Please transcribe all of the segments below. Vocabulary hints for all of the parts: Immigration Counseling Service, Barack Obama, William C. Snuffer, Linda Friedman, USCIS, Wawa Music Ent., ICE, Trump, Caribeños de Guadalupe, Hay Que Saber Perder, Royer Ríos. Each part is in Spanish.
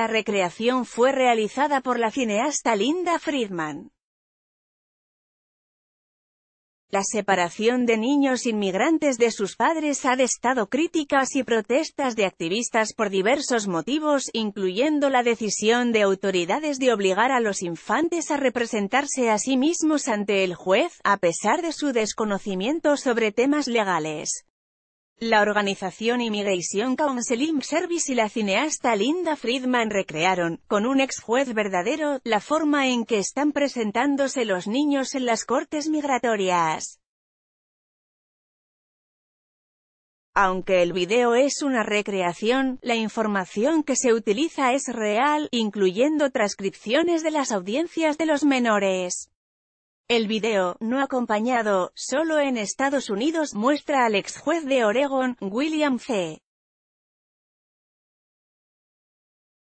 La recreación fue realizada por la cineasta Linda Friedman. La separación de niños inmigrantes de sus padres ha desatado críticas y protestas de activistas por diversos motivos, incluyendo la decisión de autoridades de obligar a los infantes a representarse a sí mismos ante el juez, a pesar de su desconocimiento sobre temas legales. La organización Immigration Counseling Service y la cineasta Linda Friedman recrearon, con un ex juez verdadero, la forma en que están presentándose los niños en las cortes migratorias. Aunque el video es una recreación, la información que se utiliza es real, incluyendo transcripciones de las audiencias de los menores. El video, no acompañado, solo en Estados Unidos, muestra al ex juez de Oregón, William C.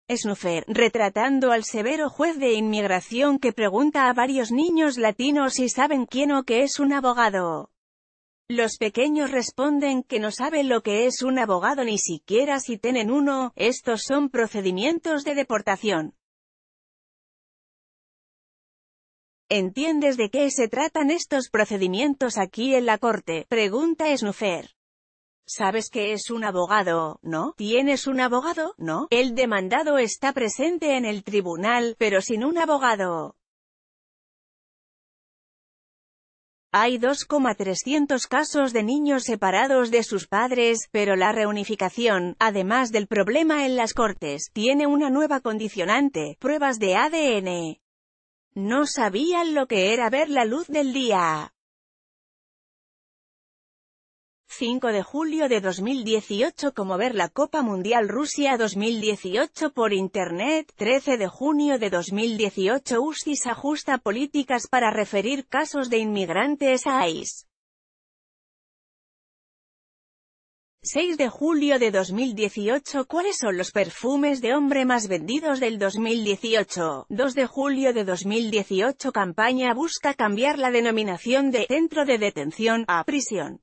Snuffer, retratando al severo juez de inmigración que pregunta a varios niños latinos si saben quién o qué es un abogado. Los pequeños responden que no saben lo que es un abogado ni siquiera si tienen uno. Estos son procedimientos de deportación. ¿Entiendes de qué se tratan estos procedimientos aquí en la corte?, pregunta Snuffer. ¿Sabes que es un abogado, no? ¿Tienes un abogado, no? El demandado está presente en el tribunal, pero sin un abogado. Hay 2.300 casos de niños separados de sus padres, pero la reunificación, además del problema en las cortes, tiene una nueva condicionante: pruebas de ADN. No sabían lo que era ver la luz del día. 5 de julio de 2018 como ver la Copa Mundial Rusia 2018 por Internet. 13 de junio de 2018 USCIS ajusta políticas para referir casos de inmigrantes a ICE. 6 de julio de 2018 ¿Cuáles son los perfumes de hombre más vendidos del 2018? 2 de julio de 2018 Campaña busca cambiar la denominación de «centro de detención» a «prisión».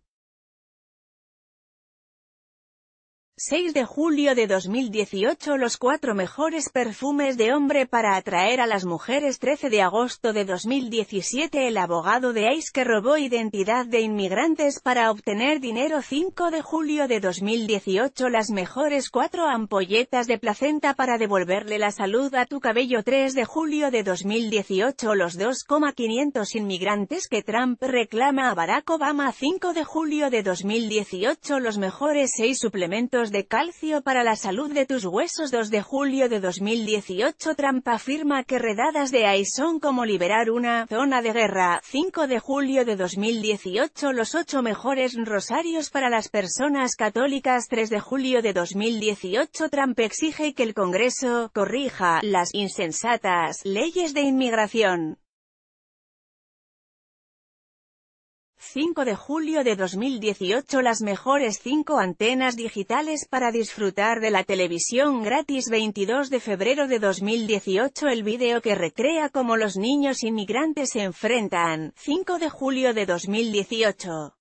6 de julio de 2018 Los 4 mejores perfumes de hombre para atraer a las mujeres. 13 de agosto de 2017 El abogado de ICE que robó identidad de inmigrantes para obtener dinero. 5 de julio de 2018 Las mejores 4 ampolletas de placenta para devolverle la salud a tu cabello. 3 de julio de 2018 Los 2.500 inmigrantes que Trump reclama a Barack Obama. 5 de julio de 2018 Los mejores 6 suplementos de calcio para la salud de tus huesos. 2 de julio de 2018 Trump afirma que redadas de ICE son como liberar una «zona de guerra». 5 de julio de 2018 Los 8 mejores rosarios para las personas católicas. 3 de julio de 2018 Trump exige que el Congreso «corrija» las «insensatas» leyes de inmigración. 5 de julio de 2018 Las mejores 5 antenas digitales para disfrutar de la televisión gratis. 22 de febrero de 2018 El video que recrea cómo los niños inmigrantes se enfrentan. 5 de julio de 2018